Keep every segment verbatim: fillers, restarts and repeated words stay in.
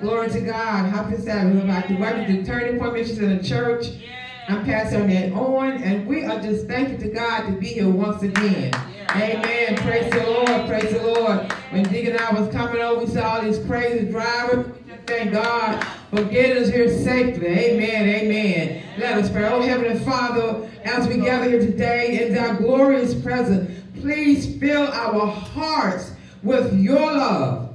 Glory to God. Help us out. We're about to welcome to Turning Point Mission Center Church. I'm Pastor Ann Owen, and we are just thankful to God to be here once again. Amen. Praise the Lord. Praise the Lord. When Deacon and I was coming over, we saw all these crazy drivers. We just thank God for getting us here safely. Amen. Amen. Let us pray. Oh, Heavenly Father, as we gather here today in thy glorious presence, please fill our hearts with your love.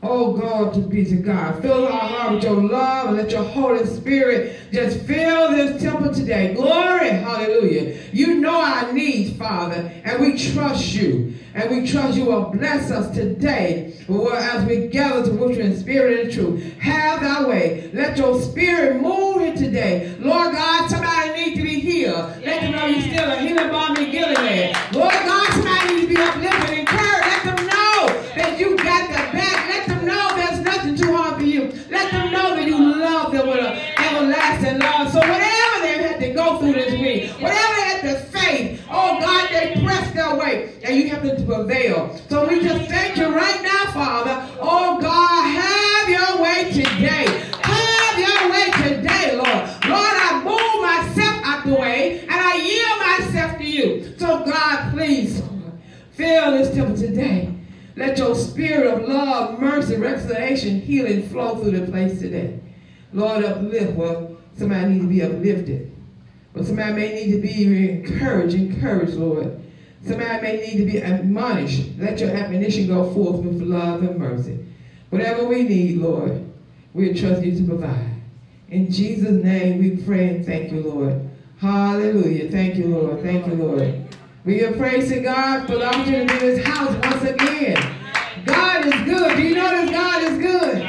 Oh, God, to be to God. Fill our heart with your love and let your Holy Spirit just fill this temple today. Glory, hallelujah. You know our needs, Father, and we trust you. And we trust you will bless us today as we gather to worship in spirit and truth. Have thy way. Let your spirit move in today. Lord God, somebody needs to be healed. Let yeah. them know you still a healing bomb in Gilead. Lord God, somebody needs to be uplifted and encouraged. Let them know that you got their back. Let them know there's nothing too hard for you. Let them know that you love them with an everlasting love. So whatever they had to go through this week, whatever they had to face, oh God, they pressed their way. And you have to prevail. So we just thank you right now, Father. Oh, God, have your way today. Have your way today, Lord. Lord, I move myself out the way, and I yield myself to you. So, God, please fill this temple today. Let your spirit of love, mercy, reconciliation, healing flow through the place today. Lord, uplift. Well, somebody needs to be uplifted. Well, somebody may need to be encouraged. Encouraged, Lord. Somebody may need to be admonished. Let your admonition go forth with love and mercy. Whatever we need, Lord, we trust you to provide. In Jesus' name we pray and thank you, Lord. Hallelujah. Thank you, Lord. Thank you, Lord. We give praise to God for the opportunity to be in his house once again. God is good. Do you know that God is good?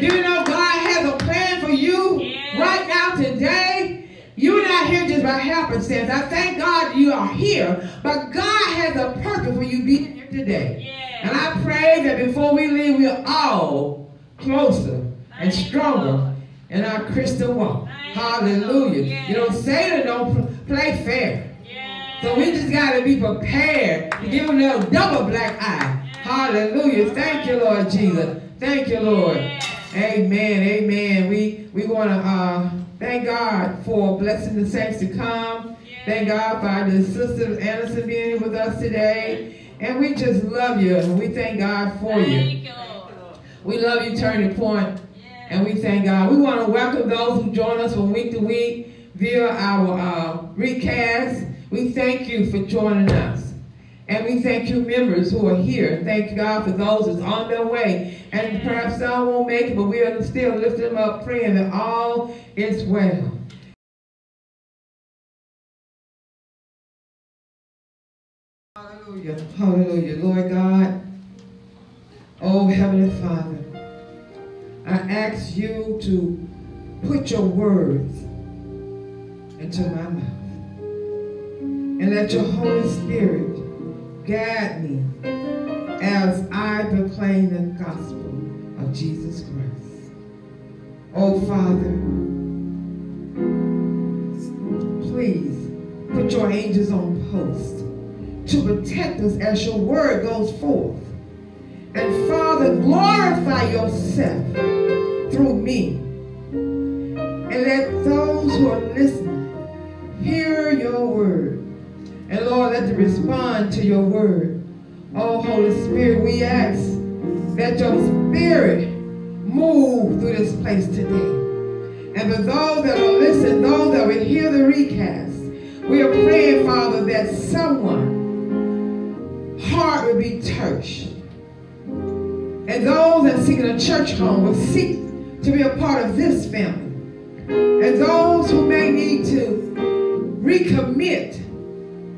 Do you know God has a plan for you right now today? You're not here just by happenstance. I thank God you are here, but God has a purpose for you being here today. Yeah. And I pray that before we leave, we're all closer thank and stronger in our Christian walk. Thank Hallelujah. Yeah. You know, Satan don't play fair. Yeah. So we just got to be prepared to give him a double black eye. Yeah. Hallelujah. Thank you, Lord Jesus. Thank you, Lord. Yeah. Amen. Amen. We, we want to... Uh, Thank God for blessing the saints to come. Yeah. Thank God for the sister Anderson being with us today. And we just love you. And we thank God for thank you. God. We love you, Turning Point. Yeah. And we thank God. We want to welcome those who join us from week to week via our uh, recast. We thank you for joining us. And we thank you, members who are here. Thank God for those who's on their way. And perhaps some won't make it, but we are still lifting them up, praying that all is well. Hallelujah. Hallelujah. Lord God, oh Heavenly Father, I ask you to put your words into my mouth. And let your Holy Spirit guide me as I proclaim the gospel of Jesus Christ. Oh, Father, please put your angels on post to protect us as your word goes forth. And, Father, glorify yourself through me. And let those who are listening hear your word. And Lord, let them respond to your word. Oh, Holy Spirit, we ask that your spirit move through this place today. And for those that are listening, those that will hear the recast, we are praying, Father, that someone's heart will be touched. And those that are seeking a church home will seek to be a part of this family. And those who may need to recommit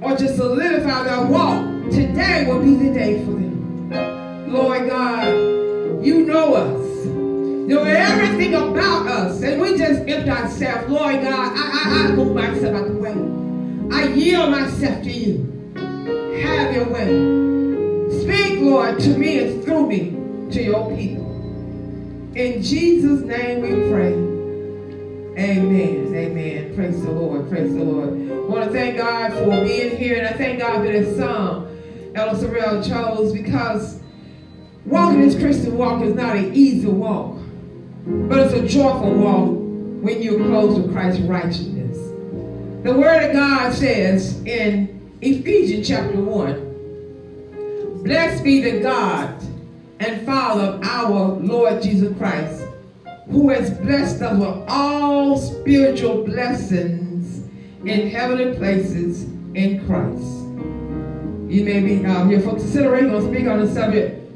or just solidify their walk, today will be the day for them. Lord God, you know us. You know everything about us, and we just empty ourselves. Lord God, I, I, I move myself out the way. I yield myself to you. Have your way. Speak, Lord, to me and through me to your people. In Jesus' name we pray. Amen, amen. Praise the Lord, praise the Lord. I want to thank God for being here, and I thank God for this song Elder Sorrell chose, because walking this Christian walk is not an easy walk. But it's a joyful walk when you're clothed with Christ's righteousness. The word of God says in Ephesians chapter one, "Blessed be the God and Father of our Lord Jesus Christ, who has blessed us with all spiritual blessings in heavenly places in Christ." You may be out here for consideration. We'll speak on the subject,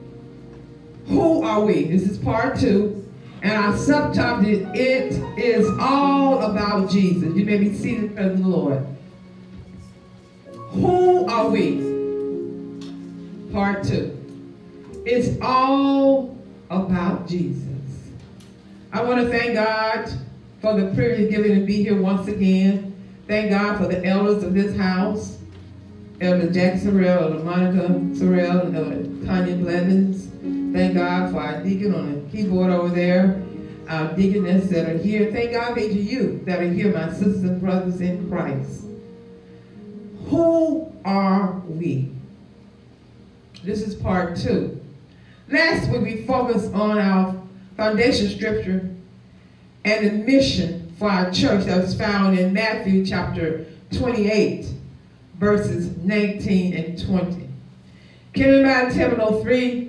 who are we? This is part two. And our subtopic, it is all about Jesus. You may be seated in front of the Lord. Who are we? Part two. It's all about Jesus. I want to thank God for the privilege given to be here once again. Thank God for the elders of this house. Elder Jack Sorrell, Elder Monica Sorrell, Elder Tanya Blevins. Thank God for our deacon on the keyboard over there, our deaconess that are here. Thank God for you that are here, my sisters and brothers in Christ. Who are we? This is part two. Last week we focused on our foundation scripture and the mission for our church that was found in Matthew chapter twenty-eight, verses nineteen and twenty. Can anybody tell me those three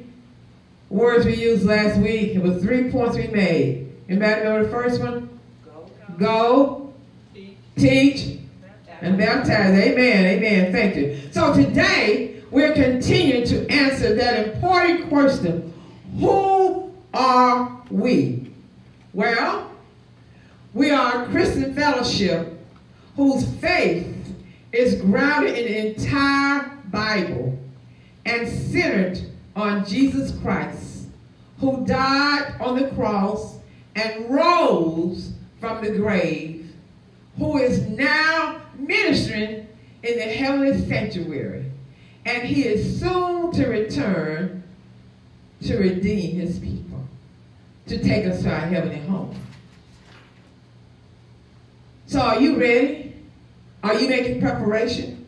words we used last week? It was three points we made. Anybody remember the first one? Go, Go teach, teach baptize. and baptize. Amen, amen, thank you. So today, we're continuing to answer that important question, who are we? Well, we are a Christian fellowship whose faith is grounded in the entire Bible and centered on Jesus Christ, who died on the cross and rose from the grave, who is now ministering in the heavenly sanctuary, and he is soon to return to redeem his people, to take us to our heavenly home. So are you ready? Are you making preparation?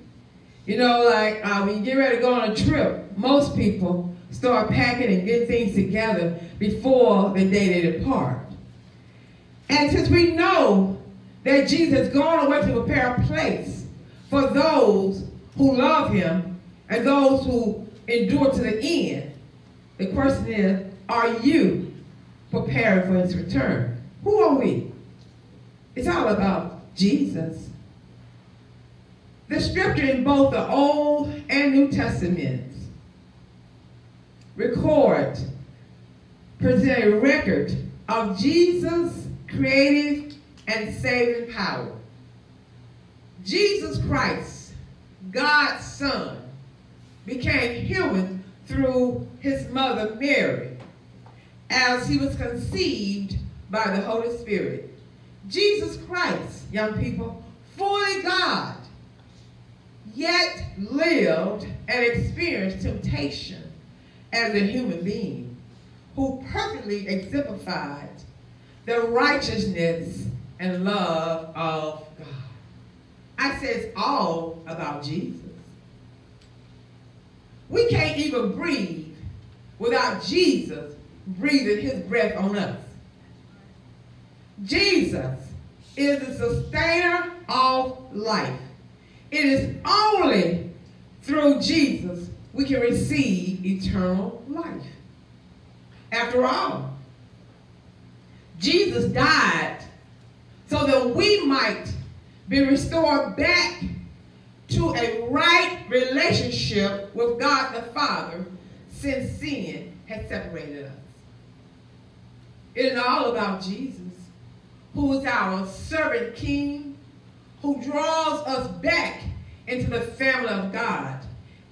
You know, like uh, when you get ready to go on a trip, most people start packing and getting things together before the day they depart. And since we know that Jesus has gone away to prepare a place for those who love him and those who endure to the end, the question is, are you preparing for his return? Who are we? It's all about Jesus. The scripture in both the Old and New Testaments record, present a record of Jesus' creative and saving power. Jesus Christ, God's Son, became human through his mother Mary as he was conceived by the Holy Spirit. Jesus Christ, young people, fully God, yet lived and experienced temptation as a human being who perfectly exemplified the righteousness and love of God. I say it's all about Jesus. We can't even breathe without Jesus breathing his breath on us. Jesus is the sustainer of life. It is only through Jesus we can receive eternal life. After all, Jesus died so that we might be restored back to a right relationship with God the Father, since sin has separated us. It is all about Jesus, who is our servant king, who draws us back into the family of God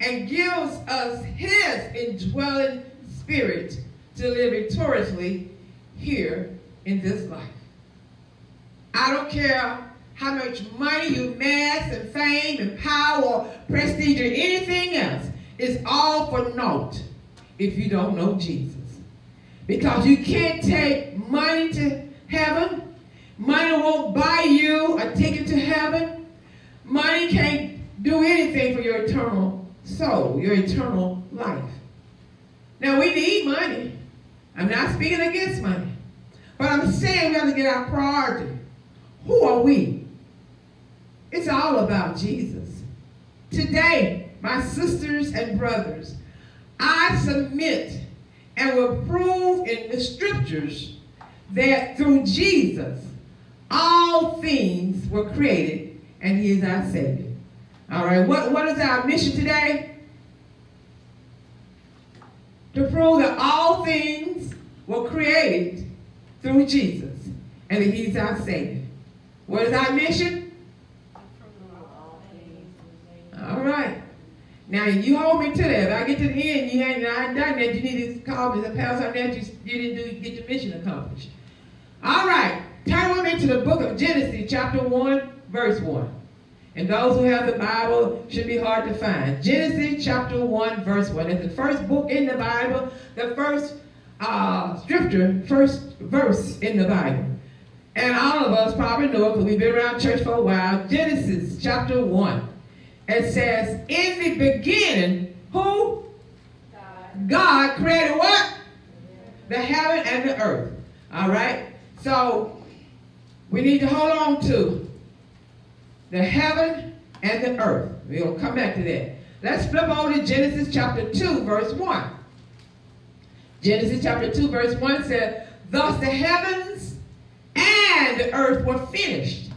and gives us his indwelling spirit to live victoriously here in this life. I don't care how much money you amass and fame and power, prestige, or anything else. It's all for naught if you don't know Jesus. Because you can't take money to heaven. Money won't buy you a ticket to heaven. Money can't do anything for your eternal soul, your eternal life. Now, we need money. I'm not speaking against money. But I'm saying we have to get our priority. Who are we? It's all about Jesus. Today, my sisters and brothers, I submit and will prove in the scriptures that through Jesus, all things were created and he is our Savior. All right, what, what is our mission today? To prove that all things were created through Jesus and that he's our Savior. What is our mission? All right. Now, you hold me to that. If I get to the end, you ain't I ain't done that, you need to call me to pass on that you, you didn't do, get your mission accomplished. All right. Turn with me to the book of Genesis, chapter one, verse one. And those who have the Bible should be hard to find. Genesis chapter one, verse one. It's the first book in the Bible, the first uh, scripture, first verse in the Bible. And all of us probably know it because we've been around church for a while. Genesis chapter one. It says, in the beginning, who? God, God created what? Yeah. The heaven and the earth. All right? So we need to hold on to the heaven and the earth. We'll come back to that. Let's flip over to Genesis chapter two, verse one. Genesis chapter two, verse one says, thus the heavens and the earth were finished,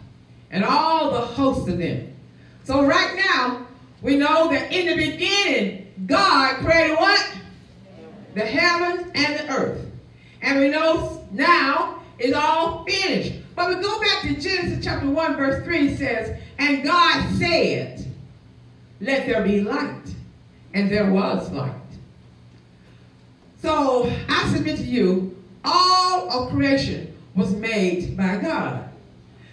and all the hosts of them. So right now, we know that in the beginning, God created what? The heavens and the earth. And we know now it's all finished. But we go back to Genesis chapter one, verse three says, and God said, let there be light. And there was light. So I submit to you, all of creation was made by God.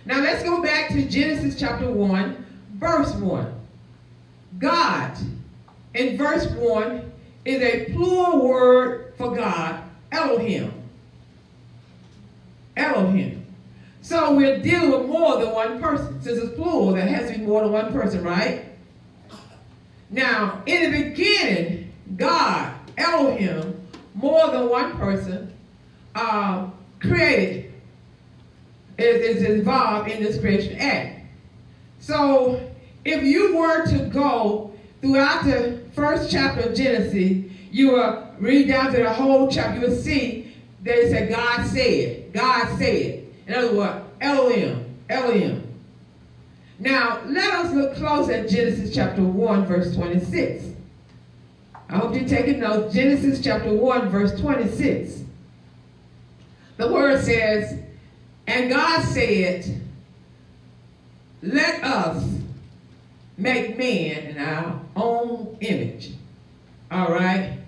Now let's go back to Genesis chapter one, verse one. God, in verse one, is a plural word for God, Elohim. Elohim. So we're dealing with more than one person. Since it's plural, there has to be more than one person, right? Now, in the beginning, God, Elohim, more than one person, uh, created, is, is involved in this creation act. So if you were to go throughout the first chapter of Genesis, you will read down to the whole chapter, you will see that it said, God said, God said. In other words, Elohim, Elohim. Now, let us look close at Genesis chapter one, verse twenty-six. I hope you're taking notes. Genesis chapter one, verse twenty-six. The word says, and God said, let us make man in our own image. All right?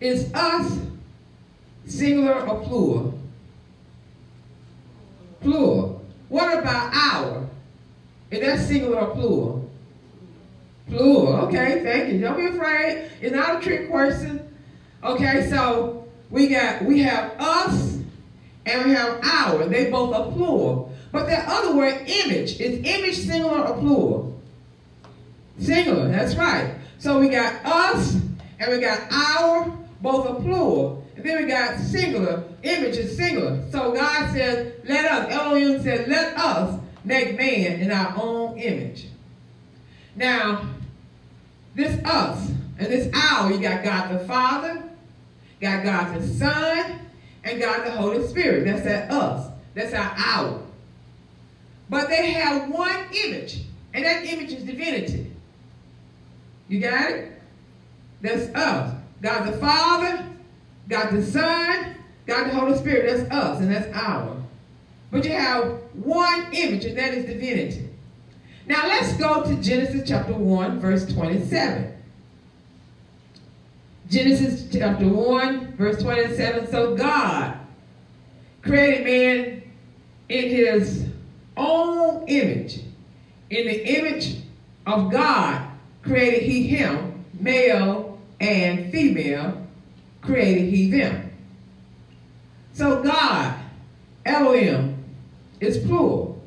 Is us singular or plural? Plural. What about our? Is that singular or plural? Plural. Okay, thank you. Don't be afraid. It's not a trick question. Okay, so we got we have us and we have our. They both are plural. But that other word, image, is image singular or plural? Singular, that's right. So we got us and we got our, both are plural. And then we got singular, image is singular. So God says, let us, Elohim said, let us make man in our own image. Now, this us and this our, you got God the Father, got God the Son, and God the Holy Spirit. That's that us, that's our our. But they have one image, and that image is divinity. You got it? That's us. God the Father, God the Son, God the Holy Spirit. That's us, and that's our. But you have one image, and that is divinity. Now let's go to Genesis chapter one, verse twenty-seven. Genesis chapter one, verse twenty-seven. So God created man in his own image. In the image of God created he him, male and female created he them. So God, Elohim, is plural.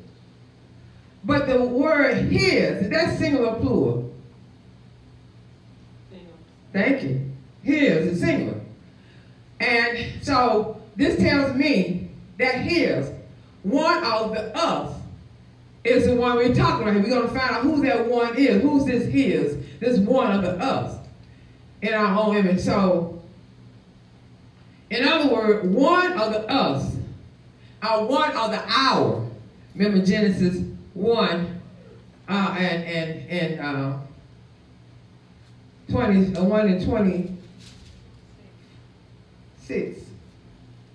But the word his, is that singular or plural? Singular. Thank you. His is singular. And so this tells me that hears one of the us is the one we're talking about here. We're going to find out who that one is, who's this is, this one of the us in our own image. So, in other words, one of the us, or one of the our. Remember Genesis one uh, and and and uh, twenty, uh, one and twenty-six.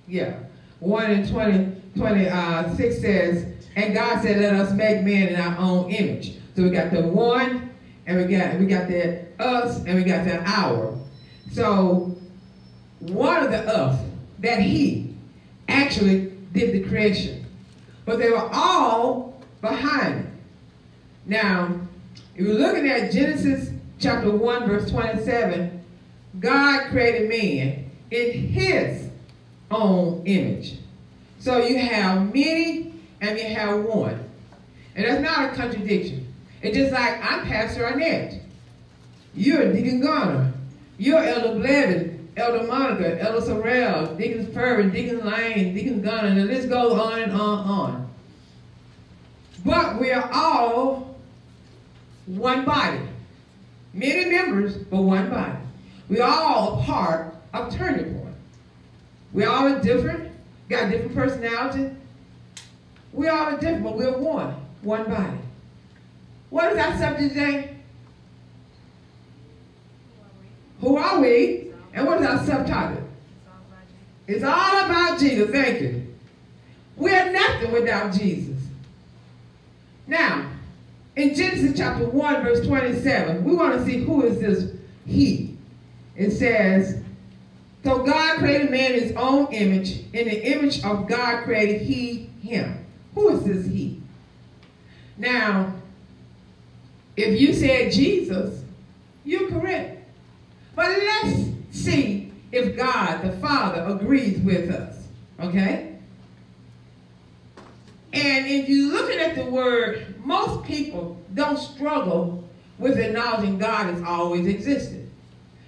Yeah, one and twenty twenty-six says, and God said, "Let us make man in our own image." So we got the one, and we got we got the us, and we got the our. So one of the us, that he actually did the creation, but they were all behind it. Now, if you're looking at Genesis chapter one, verse twenty-seven, God created man in his own image. So you have many and you have one. And that's not a contradiction. It's just like I'm Pastor Annette. You're Deacon Garner. You're Elder Blevins. Elder Monica, Elder Sorrell, Deacon Perry, Deacon Lane, Deacon Gunner, and the list goes on and on and on. But we are all one body. Many members, but one body. We are all part of Turning Point. We all are different, got different personalities. We all are different, but we're one, one body. What is our subject today? Who are we? Who are we? And what is our subtopic? It's all about Jesus. It's all about Jesus. Thank you. We are nothing without Jesus. Now, in Genesis chapter one, verse twenty-seven, we want to see who is this he. It says, so God created man in his own image. In the image of God created he him. Who is this he? Now, if you said Jesus, you're correct. But let's see if God, the Father, agrees with us, okay? And if you're looking at the word, most people don't struggle with acknowledging God has always existed.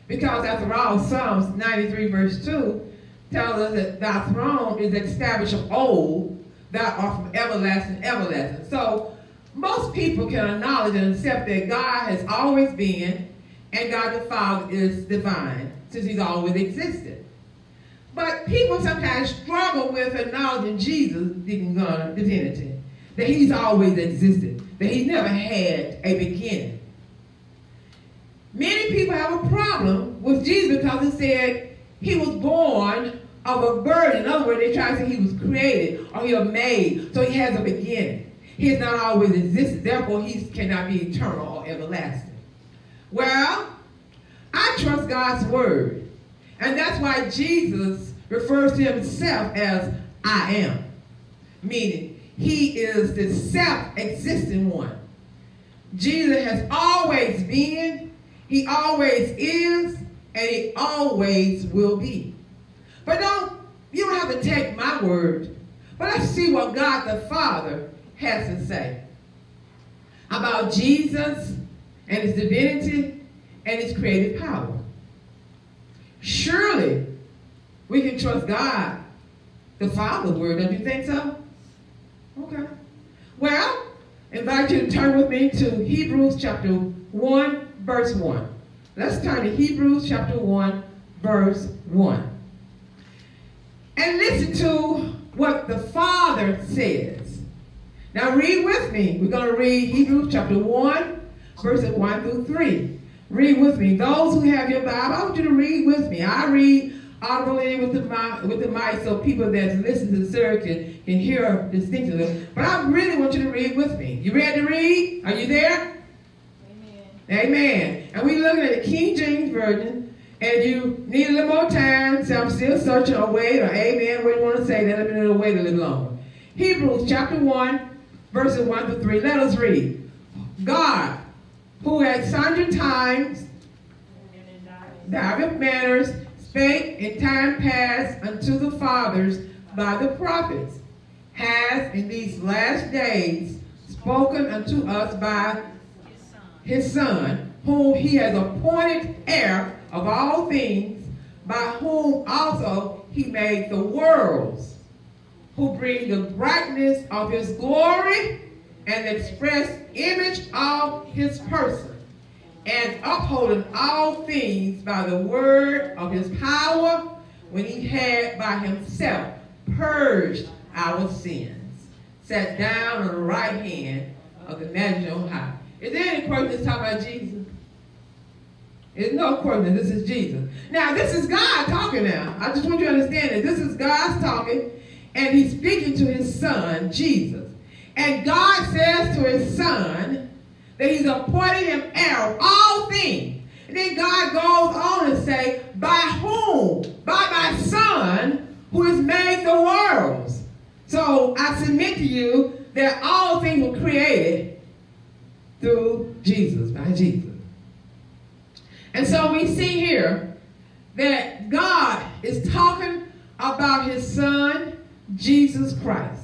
Because after all, Psalms ninety-three verse two tells us that thy throne is established of old, thou art from everlasting, everlasting. So most people can acknowledge and accept that God has always been, and God the Father is divine, since he's always existed. But people sometimes struggle with acknowledging Jesus, Deacon Gunner, divinity, that he's always existed, that he's never had a beginning. Many people have a problem with Jesus because it said he was born of a virgin. In other words, they try to say he was created or he was made, so he has a beginning. He has not always existed, therefore he cannot be eternal or everlasting. Well, I trust God's word. And that's why Jesus refers to himself as I am. Meaning, he is the self-existing one. Jesus has always been, he always is, and he always will be. But don't, you don't have to take my word. But let's see what God the Father has to say about Jesus and his divinity and his creative power. Surely we can trust God, the Father's word, don't you think so? Okay. Well, I invite you to turn with me to Hebrews chapter one, verse one. Let's turn to Hebrews chapter one, verse one. And listen to what the Father says. Now read with me. We're going to read Hebrews chapter one, verses one through three. Read with me. Those who have your Bible, I want you to read with me. I read audibly with the mic, with the mic so people that listen to the service can, can hear distinctly. But I really want you to read with me. You ready to read? Are you there? Amen. Amen. And we're looking at the King James Version. And if you need a little more time, so I'm still searching or wait, or amen, what you want to say, then I'm going to wait a little longer. Hebrews chapter one, verses one to three. Let us read. God, who at sundry times, divers manners, spake in time past unto the fathers by the prophets, has in these last days spoken unto us by his Son, whom he has appointed heir of all things, by whom also he made the worlds, who bring the brightness of his glory and express image of his person, and upholding all things by the word of his power, when he had by himself purged our sins, sat down on the right hand of the Majesty on high. Is there any question that's talking about Jesus? There's no question. This is Jesus. Now, this is God talking now. I just want you to understand that this is God's talking, and he's speaking to his son, Jesus. And God says to his son that he's appointed him heir of all things. And then God goes on and says, by whom? By my son who has made the worlds. So I submit to you that all things were created through Jesus, by Jesus. And so we see here that God is talking about his son, Jesus Christ.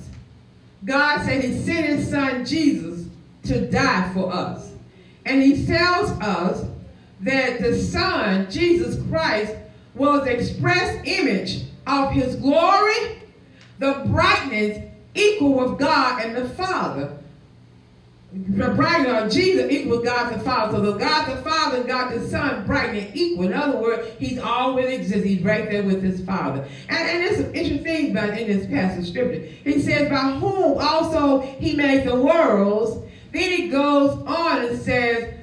God said he sent his son Jesus to die for us. And he tells us that the son, Jesus Christ, was the express image of his glory, the brightness equal with God and the Father. The brightness of Jesus equals God the Father. So the God the Father and God the Son brightness equal. In other words, he's always existed. He's right there with his Father. And, and there's some interesting things about in this passage scripture. He says, by whom also he made the worlds. Then he goes on and says,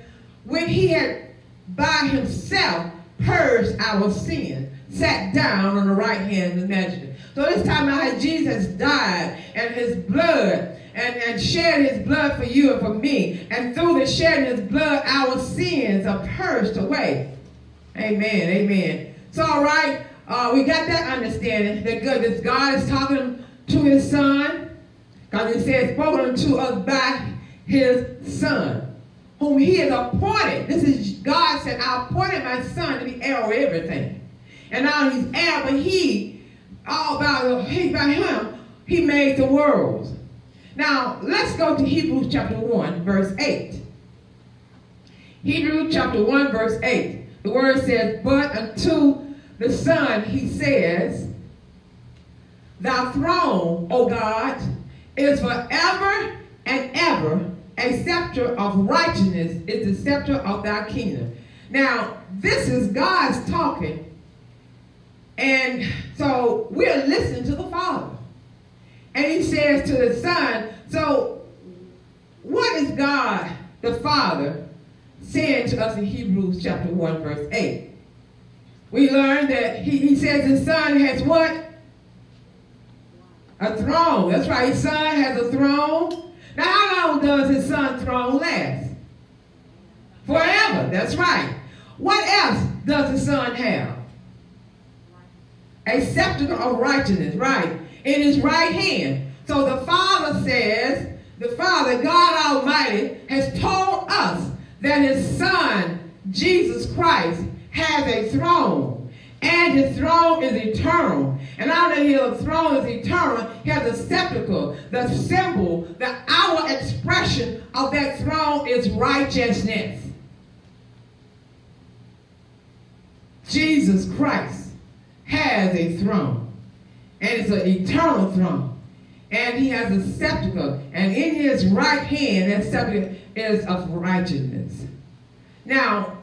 when he had by himself purged our sin, sat down on the right hand of the Majesty. So this time out how Jesus died and his blood And, and shed his blood for you and for me. And through the shedding of his blood, our sins are purged away. Amen, amen. So, all right, uh, we got that understanding that God, that God is talking to his son, because he said, spoken unto us by his son, whom he has appointed. This is God said, I appointed my son to be heir of everything. And now he's heir, but he, all by, he, by him, he made the worlds. Now, let's go to Hebrews chapter one, verse eight. Hebrews chapter one, verse eight. The word says, but unto the Son, he says, thy throne, O God, is forever and ever. A scepter of righteousness is the scepter of thy kingdom. Now, this is God's talking. And so we're listening to the Father. And he says to the Son, so what is God the Father saying to us in Hebrews chapter one, verse eight? We learn that he, he says his Son has what? A throne. That's right, his Son has a throne. Now, how long does his Son's throne last? Forever. That's right. What else does the Son have? A scepter of righteousness, right? In his right hand. So the Father says, the Father, God Almighty, has told us that his Son, Jesus Christ, has a throne. And his throne is eternal. And now that his throne is eternal, he has a scepter, the symbol that our expression of that throne is righteousness. Jesus Christ has a throne. And it's an eternal throne. And he has a scepter. And in his right hand, that scepter is of righteousness. Now,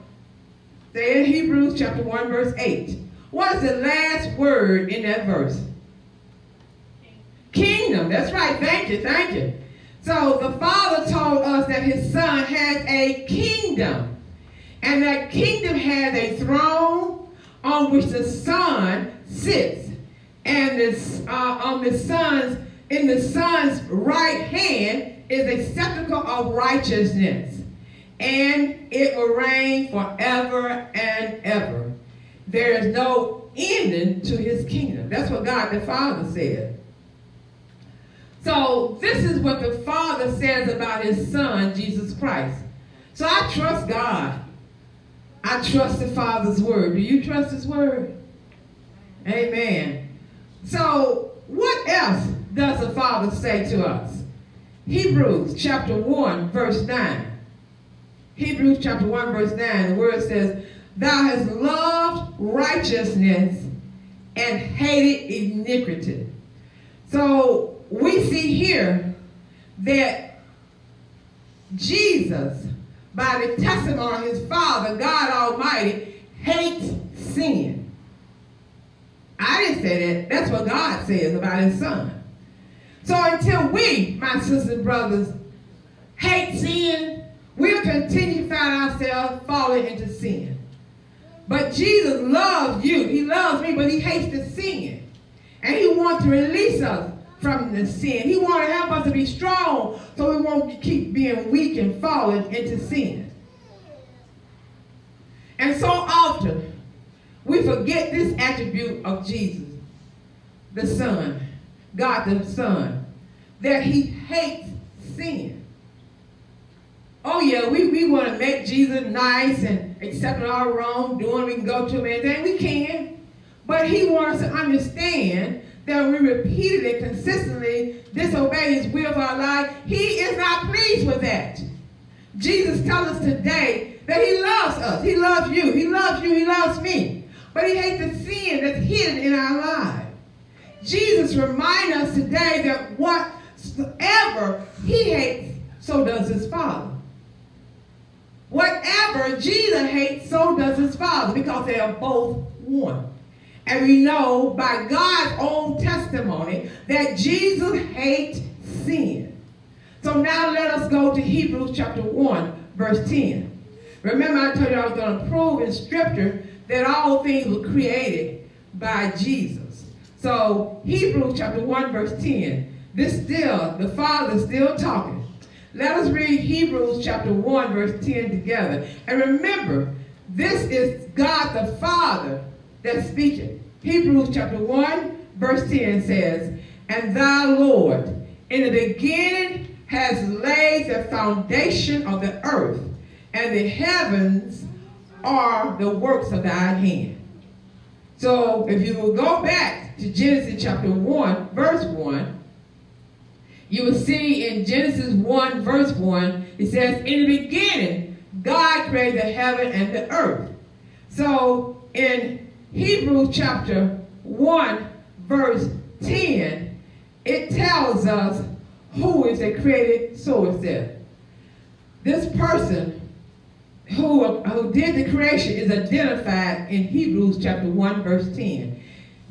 in Hebrews chapter one, verse eight, what is the last word in that verse? Kingdom. That's right. Thank you. Thank you. So the Father told us that his Son has a kingdom. And that kingdom has a throne on which the Son sits. And this, uh, on the Son's, in the Son's right hand is a scepter of righteousness, and it will reign forever and ever. There is no ending to his kingdom. That's what God the Father said. So this is what the Father says about his Son, Jesus Christ. So I trust God. I trust the Father's word. Do you trust his word? Amen. So, what else does the Father say to us? Hebrews chapter one, verse nine. Hebrews chapter one, verse nine, the word says, thou hast loved righteousness and hated iniquity. So we see here that Jesus, by the testimony of his Father, God Almighty, hates sin. I didn't say that. That's what God says about his Son. So until we, my sisters and brothers, hate sin, we'll continue to find ourselves falling into sin. But Jesus loves you. He loves me, but he hates the sin. And he wants to release us from the sin. He wants to help us to be strong so we won't keep being weak and falling into sin. And so often, we forget this attribute of Jesus, the Son, God the Son, that he hates sin. Oh yeah, we, we want to make Jesus nice and accept our wrongdoing. We can go to him and everything. We can. But he wants us to understand that we repeatedly, consistently disobey his will for our life. He is not pleased with that. Jesus tells us today that he loves us. He loves you. He loves you. He loves me. But he hates the sin that's hidden in our lives. Jesus reminds us today that whatever he hates, so does his Father. Whatever Jesus hates, so does his Father, because they are both one. And we know by God's own testimony that Jesus hates sin. So now let us go to Hebrews chapter one, verse ten. Remember, I told you I was going to prove in Scripture that all things were created by Jesus. So Hebrews chapter one, verse ten. This still, the Father is still talking. Let us read Hebrews chapter one, verse ten together. And remember, this is God the Father that's speaking. Hebrews chapter one, verse ten says, "And thy Lord, in the beginning, has laid the foundation of the earth, and the heavens are the works of thy hand." So if you will go back to Genesis chapter one, verse one, you will see in Genesis one, verse one, it says, "In the beginning, God created the heaven and the earth." So in Hebrews chapter one, verse ten, it tells us who is the created source there. This person who, who did the creation is identified in Hebrews chapter one, verse ten.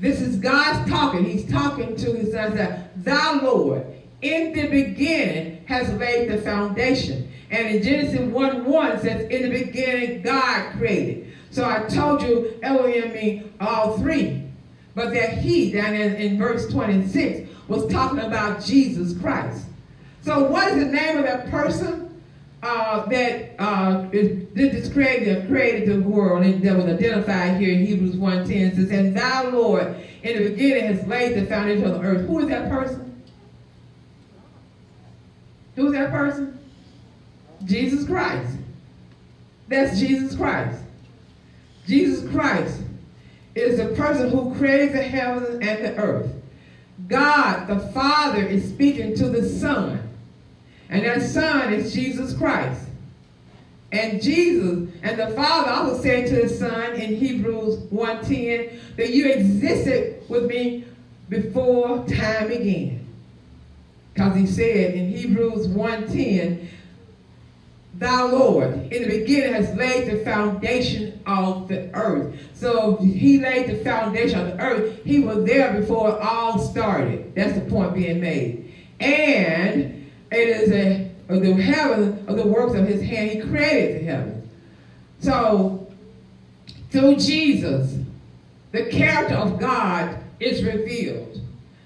This is God's talking. He's talking to his son, "Thy Lord, in the beginning, has laid the foundation." And in Genesis one one it says, "In the beginning, God created." So I told you, Elohim means all three. But that he, down in, in verse twenty-six, was talking about Jesus Christ. So what is the name of that person uh, that uh, is, is created, created the world, and that was identified here in Hebrews one ten? It says, "And thy Lord, in the beginning, has laid the foundation of the earth." Who is that person? Who's that person? Jesus Christ. That's Jesus Christ. Jesus Christ is the person who created the heavens and the earth. God the Father is speaking to the Son. And that Son is Jesus Christ. And Jesus and the Father also said to his Son in Hebrews one ten that you existed with me before time began. Because he said in Hebrews one ten, "Thy Lord, in the beginning, has laid the foundation of the earth." So he laid the foundation of the earth. He was there before it all started. That's the point being made. And it is a, the heaven of the works of his hand. He created the heaven. So through Jesus, the character of God is revealed.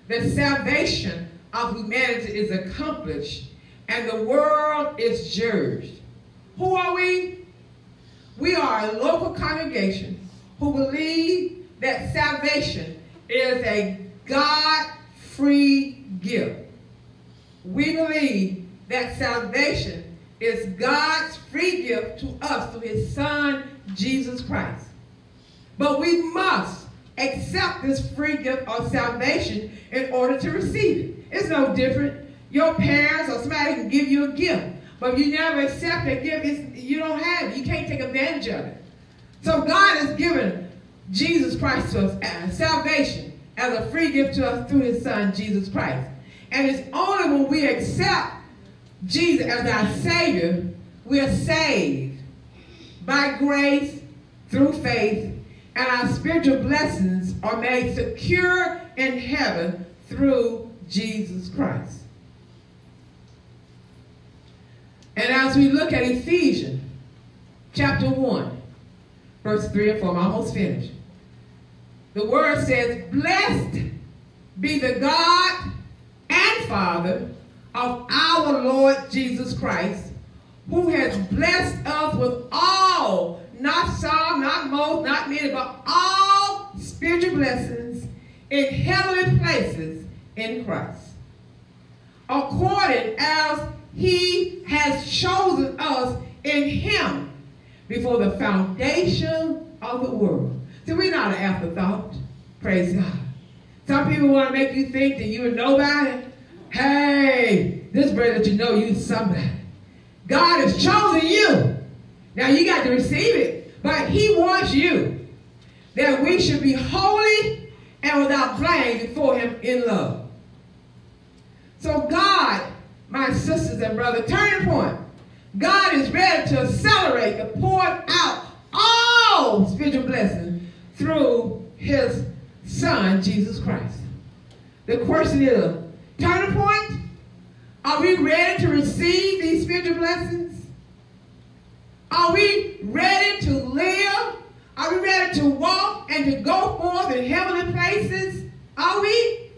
The salvation of humanity is accomplished, and the world is judged. Who are we? We are a local congregation who believe that salvation is a God-free gift. We believe that salvation is God's free gift to us through his Son, Jesus Christ. But we must accept this free gift of salvation in order to receive it. It's no different. Your parents or somebody can give you a gift, but if you never accept that gift, it's, you don't have it. You can't take advantage of it. So God has given Jesus Christ to us as salvation as a free gift to us through his son, Jesus Christ. And it's only when we accept Jesus as our Savior, we are saved by grace through faith, and our spiritual blessings are made secure in heaven through Jesus Christ. And as we look at Ephesians chapter one, verse three and four, I'm almost finished. The word says, "Blessed be the God and Father of our Lord Jesus Christ, who has blessed us with all, not some, not most, not many, but all spiritual blessings in heavenly places in Christ, according as he has chosen us in him before the foundation of the world." So we're not an afterthought. Praise God. Some people want to make you think that you are nobody. Hey, this brother that you know, you somebody. God has chosen you. Now you got to receive it. But he wants you. That we should be holy and without blame before him in love. So God, my sisters and brothers, turning point. God is ready to accelerate the pouring out all spiritual blessings through his son, Jesus Christ. The question is, turning point, are we ready to receive these spiritual blessings? Are we ready to live? Are we ready to walk and to go forth in heavenly places? Are we?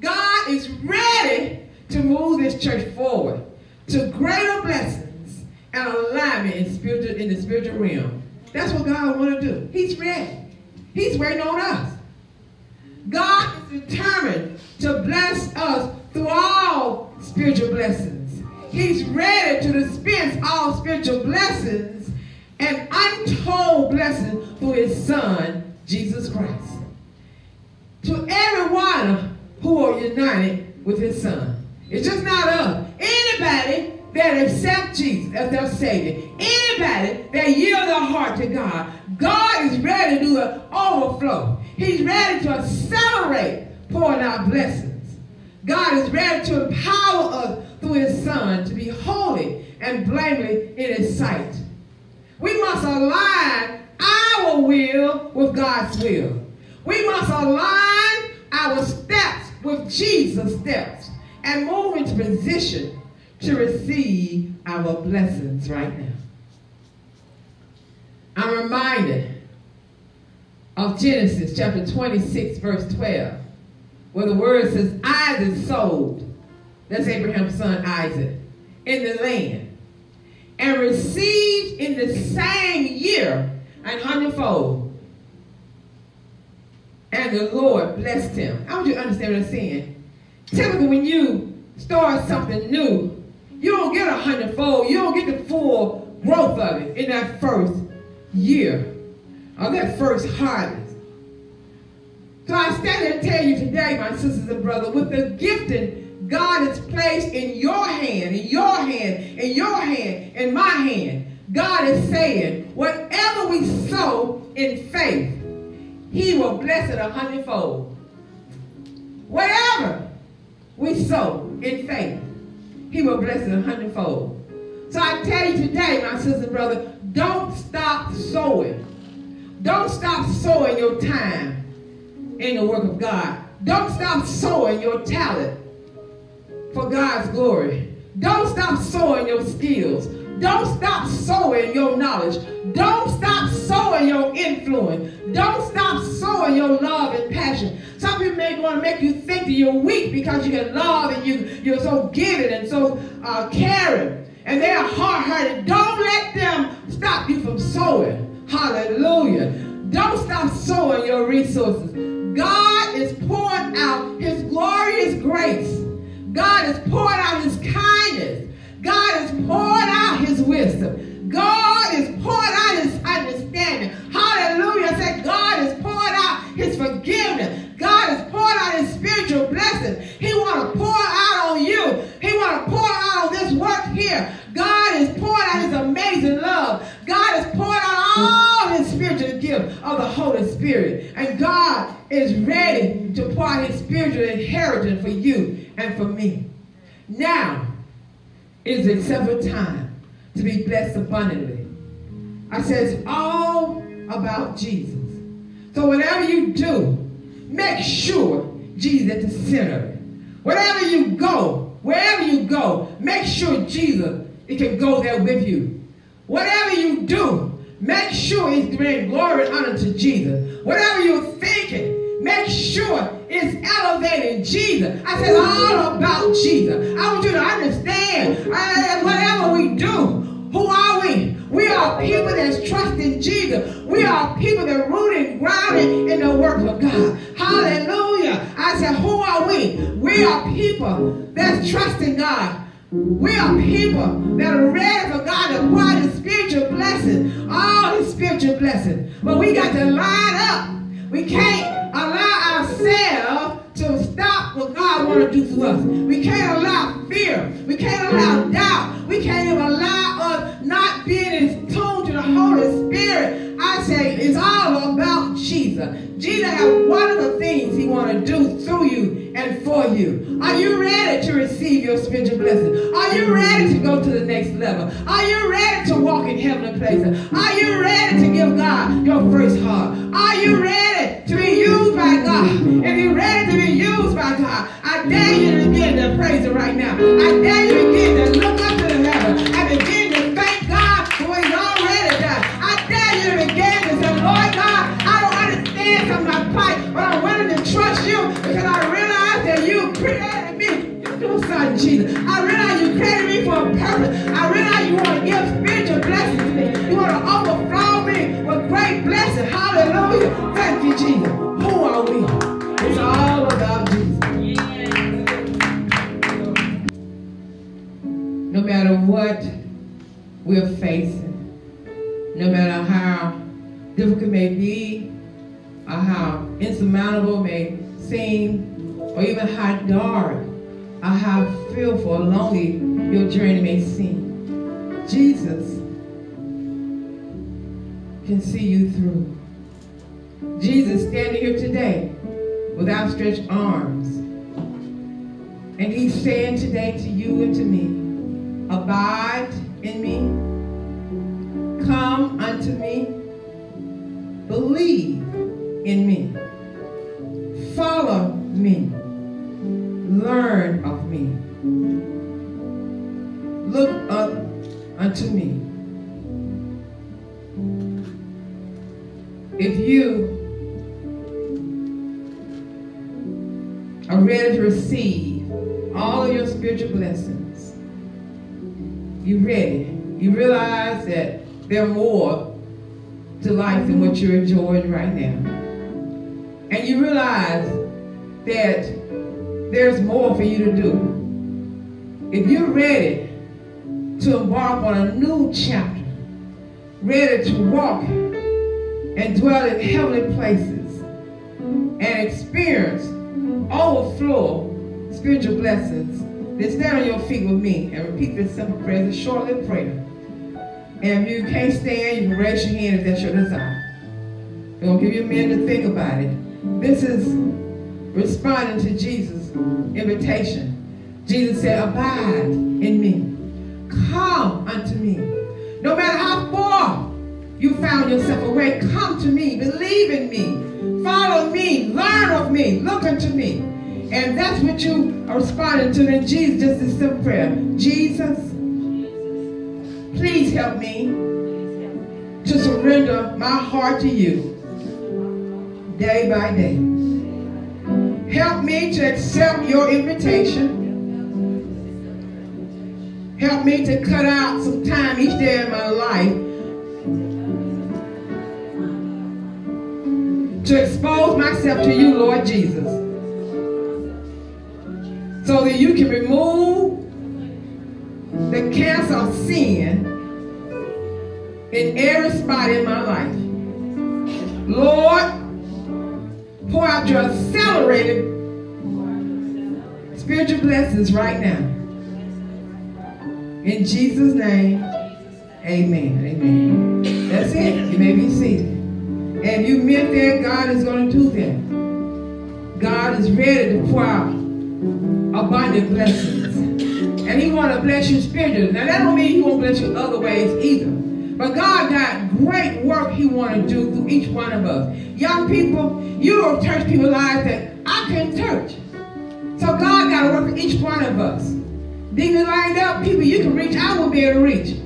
God is ready to move this church forward to greater blessings and alignment in, spiritual, in the spiritual realm. That's what God wants to do. He's ready. He's waiting on us. God is determined to bless us through all spiritual blessings. He's ready to dispense all spiritual blessings and untold blessings through his son, Jesus Christ. To everyone who are united with his son. It's just not us. Anybody that accepts Jesus as their Savior, anybody that yields their heart to God, God is ready to do an overflow. He's ready to accelerate pouring out blessings. God is ready to empower us through his son to be holy and blameless in his sight. We must align our will with God's will. We must align our steps with Jesus' steps, and move into position to receive our blessings right now. I'm reminded of Genesis chapter twenty-six, verse twelve, where the word says, Isaac sold, that's Abraham's son Isaac, in the land, and received in the same year an hundredfold. And the Lord blessed him. I want you to understand what I'm saying. Typically, when you start something new, you don't get a hundredfold. You don't get the full growth of it in that first year or that first harvest. So I stand here and tell you today, my sisters and brothers, with the gifting God has placed in your hand, in your hand, in your hand, in my hand, God is saying, whatever we sow in faith, he will bless it a hundredfold. Whatever we sow in faith, he will bless it a hundredfold. So I tell you today, my sister and brother, don't stop sowing. Don't stop sowing your time in the work of God. Don't stop sowing your talent for God's glory. Don't stop sowing your skills. Don't stop sowing your knowledge. Don't stop sowing your influence. Don't stop sowing your love and passion. Some people may want to make you think that you're weak because you can love and you, you're so giving and so uh, caring. And they are hard-hearted. Don't let them stop you from sowing. Hallelujah. Don't stop sowing your resources. God is pouring out his glorious grace. God is pouring out his kindness. God is pouring out his wisdom. God is pouring out his understanding. Hallelujah. I said God is pouring out his forgiveness. God is pouring out his spiritual blessings. He want to pour out on you. He want to pour out on this work here. God is pouring out his amazing love. God is pouring out all his spiritual gift of the Holy Spirit. And God is ready to pour his spiritual inheritance for you and for me. Now is the acceptable time to be blessed abundantly. I said it's all about Jesus. So whatever you do, make sure Jesus is at the center of it. Wherever you go, wherever you go, make sure Jesus it can go there with you. Whatever you do, make sure it's bringing glory and honor to Jesus. Whatever you're thinking, make sure it's elevating Jesus. I said all about Jesus. I want you to understand, I, whatever we do, who are we? We are people that's trusting Jesus. We are people that are rooted and grounded in the works of God. Hallelujah. I said, who are we? We are people that's trusting God. We are people that are ready for God to pour his spiritual blessing, all his spiritual blessings. But we got to line up. We can't allow ourselves to stop what God wants to do to us. We can't allow fear. We can't allow doubt. We can't even allow us not being in tune to the Holy Spirit. I say it's all about Jesus. Jesus has wonderful things he wants to do through you and for you. Are you ready to receive your spiritual blessing? Are you ready to go to the next level? Are you ready to walk in heavenly places? Are you ready to give God your first heart? Are you ready to be used by God? If you're ready to be used by God, I dare you to begin to praise it right now. I dare you to begin to look up to the heaven and begin to thank God for what he's already done. I dare you to begin to say, Lord God, I don't understand some of my fight, but I'm willing to trust you because I realize that you created me. You do something, Jesus. I realize you created me for a purpose. I realize you want to give spiritual blessings to me. You want to overflow me with great blessings. Hallelujah. Thank you, Jesus. Who are we? It's all about Jesus. No matter what we're facing, no matter how difficult it may be, or how insurmountable it may seem, or even how dark, or how fearful or lonely your journey may seem, Jesus can see you through. Jesus standing here today with outstretched arms, and he's saying today to you and to me, abide in me, come unto me, believe in me, follow me, learn of me, look up unto me. If you are ready to receive all of your spiritual blessings, you ready. You realize that there are more to life than what you're enjoying right now. And you realize that there's more for you to do. If you're ready to embark on a new chapter, ready to walk and dwell in heavenly places and experience overflow spiritual blessings, then stand on your feet with me and repeat this simple prayer. It's a short little prayer. And if you can't stand, you can raise your hand if that's your desire. I'm going to give you a minute to think about it. This is responding to Jesus' invitation. Jesus said, abide in me. Come unto me. No matter how far you found yourself away, come to me. Believe in me. Follow me. Learn of me. Look unto me. And that's what you are responding to in Jesus, just this simple prayer. Jesus, please help me to surrender my heart to you day by day. Help me to accept your invitation. Help me to cut out some time each day in my life to expose myself to you, Lord Jesus, so that you can remove the cancer of sin in every spot in my life. Lord, pour out your accelerated spiritual blessings right now. In Jesus' name, amen. Amen. That's it. You may be seated. And if you meant that, God is going to do that. God is ready to pour out abundant blessings. And he want to bless you spiritually. Now, that don't mean he won't bless you other ways either. But God got great work he want to do through each one of us. Young people, you don't touch people's lives that I can't touch. So God got to work for each one of us. Deacon lined up, people you can reach, I will be able to reach.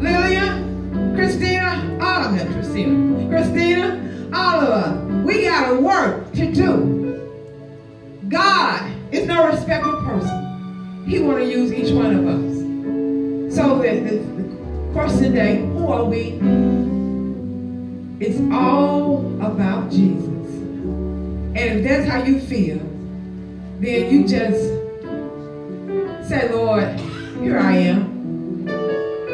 Lillian, Christina, all of them, Christina. Christina, all of us. We got a work to do. God is no respectful person. He want to use each one of us. So the, the, the question today, who are we? It's all about Jesus. And if that's how you feel, then you just say, Lord, here I am.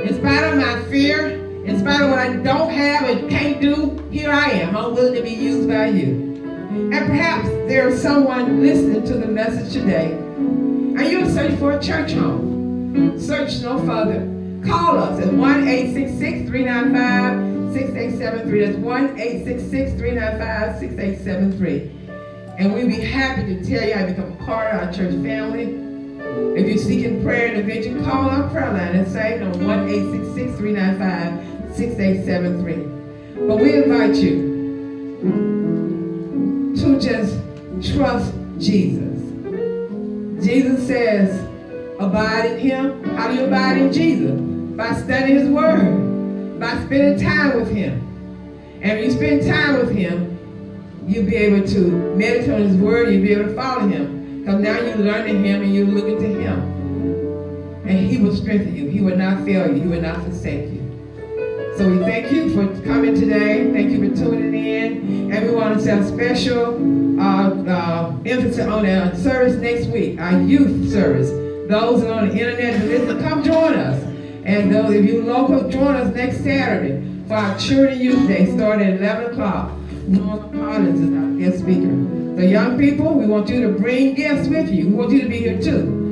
In spite of my fear, in spite of what I don't have and can't do, here I am. I'm willing to be used by you. And perhaps there's someone listening to the message today, and you're searching for a church home. Search no further. Call us at one eight six six, three nine five, six eight seven three. That's one eight six six, three nine five, six eight seven three. And we'd be happy to tell you how to become a part of our church family. If you're seeking prayer and vision, call our prayer line and say on one eight six six, three nine five, six eight seven three. But we invite you to just trust Jesus. Jesus says, abide in him. How do you abide in Jesus? By studying his word, by spending time with him. And when you spend time with him, you'll be able to meditate on his word, you'll be able to follow him. Because now you're learning him and you're looking to him. And he will strengthen you. He will not fail you. He will not forsake you. So we thank you for coming today. Thank you for tuning in. And we want to set a special uh, uh, emphasis on our service next week, our youth service. Those that are on the internet who listen, come join us. And those, if you're local, join us next Saturday for our Children Youth Day, starting at eleven o'clock. North Collins is our guest speaker. So young people, we want you to bring gifts with you. We want you to be here too.